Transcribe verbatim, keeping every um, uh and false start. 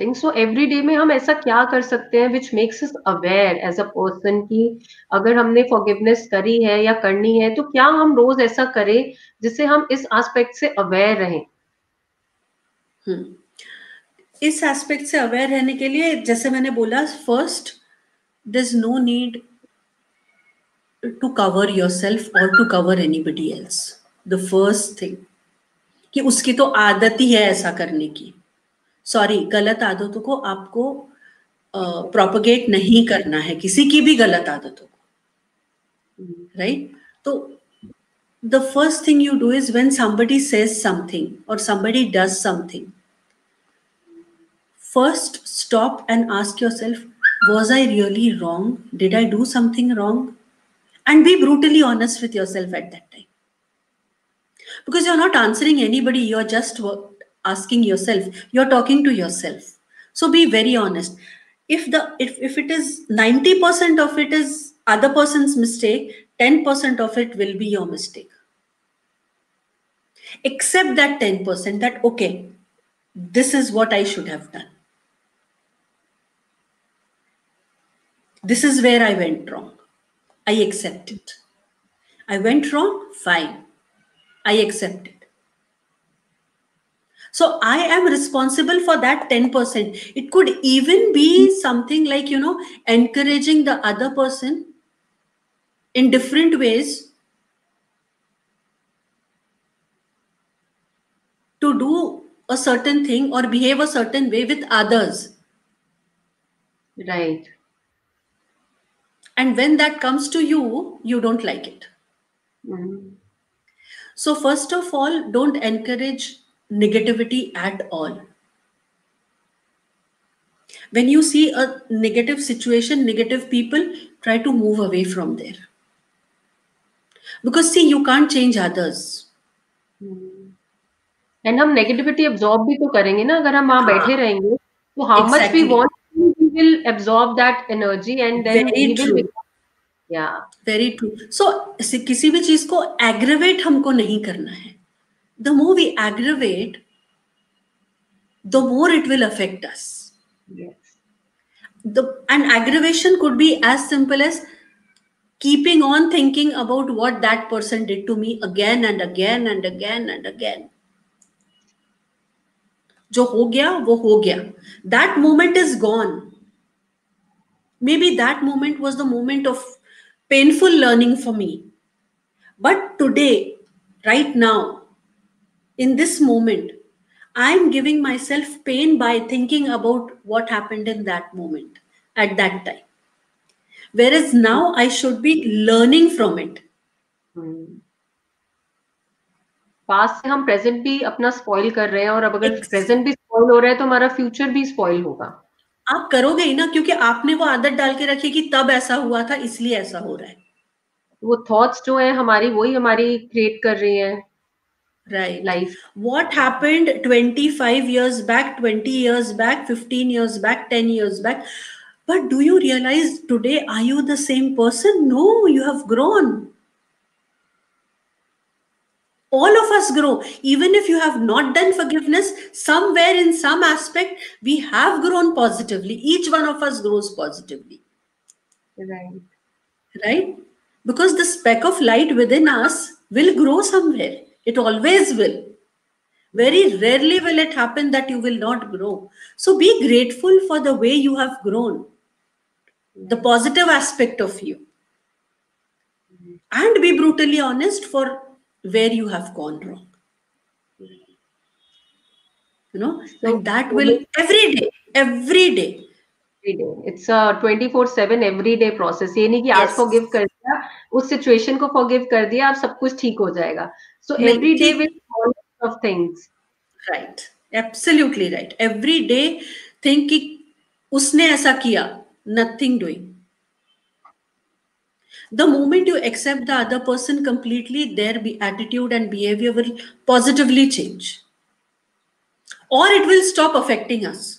Thing. So every day में हम ऐसा क्या कर सकते हैं which makes us aware as a person कि अगर हमने फॉरगिवनेस करी है या करनी है तो क्या हम रोज ऐसा करें जिससे हम इस एस्पेक्ट से अवेयर रहें. हम्म इस एस्पेक्ट से अवेयर रहने के लिए जैसे मैंने बोला first there is no need to cover yourself और to cover anybody else. The first thing कि उसकी तो आदत ही है ऐसा करने की. सॉरी गलत आदतों को आपको प्रोपगेट uh, नहीं करना है किसी की भी गलत आदतों को, राइट. तो the first thing you do is when somebody says something और somebody does something, first stop and ask yourself was I really wrong, did I do something wrong, and be brutally honest with yourself at that time because you're not answering anybody, you're just asking yourself, you're talking to yourself. So be very honest. If the if, if it is ninety percent of it is other person's mistake, ten percent of it will be your mistake. Accept that ten percent that okay, this is what I should have done, this is where I went wrong, I accept it, I went wrong, fine, I accept it. So I am responsible for that ten percent. It could even be something like, you know, encouraging the other person in different ways to do a certain thing or behave a certain way with others. Right. And when that comes to you, you don't like it. Mm-hmm. So first of all, don't encourage negativity at all. When you see a negative situation, negative people, try to move away from there. Because see, you can't change others. And हम negativity absorb भी तो करेंगे ना अगर हम वहाँ बैठे रहेंगे. So how much we want, we will absorb that energy and then we will. Yeah, very true. So किसी भी चीज को aggravate हमको नहीं करना है. The more we aggravate, the more it will affect us. Yes. The and aggravation could be as simple as keeping on thinking about what that person did to me again and again and again and again. जो हो गया वो हो गया. That moment is gone. Maybe that moment was the moment of painful learning for me. But today, right now, in this moment, I am giving myself pain by thinking about what happened in that moment, at that time. Whereas now I should be learning from it. Past से हम present भी अपना spoil कर रहे हैं और अब अगर present भी spoil हो रहा है तो हमारा future भी spoil होगा. आप करोगे ही ना क्योंकि आपने वो आदत डाल के रखी कि तब ऐसा हुआ था इसलिए ऐसा हो रहा है. वो थॉट्स जो है हमारी वही हमारी क्रिएट कर रही है right life. What happened twenty-five years back, twenty years back, fifteen years back, ten years back, but do you realise today are you the same person? No, you have grown. All of us grow. Even if you have not done forgiveness, somewhere in some aspect, we have grown positively. Each one of us grows positively. Right. Right? Because the speck of light within us will grow somewhere. It always will. Very rarely will it happen that you will not grow. So be grateful for the way you have grown. The positive aspect of you. And be brutally honest for where you have gone wrong, you know, so and that will every day, every day, every day. It's a twenty-four seven everyday process. ये नहीं कि आज forgive कर दिया, उस situation को forgive कर दिया, आप सब कुछ ठीक हो जाएगा. So every day with all of things. Right, absolutely right. Every day think कि उसने ऐसा किया, nothing doing. The moment you accept the other person completely, their attitude and behavior will positively change. Or it will stop affecting us.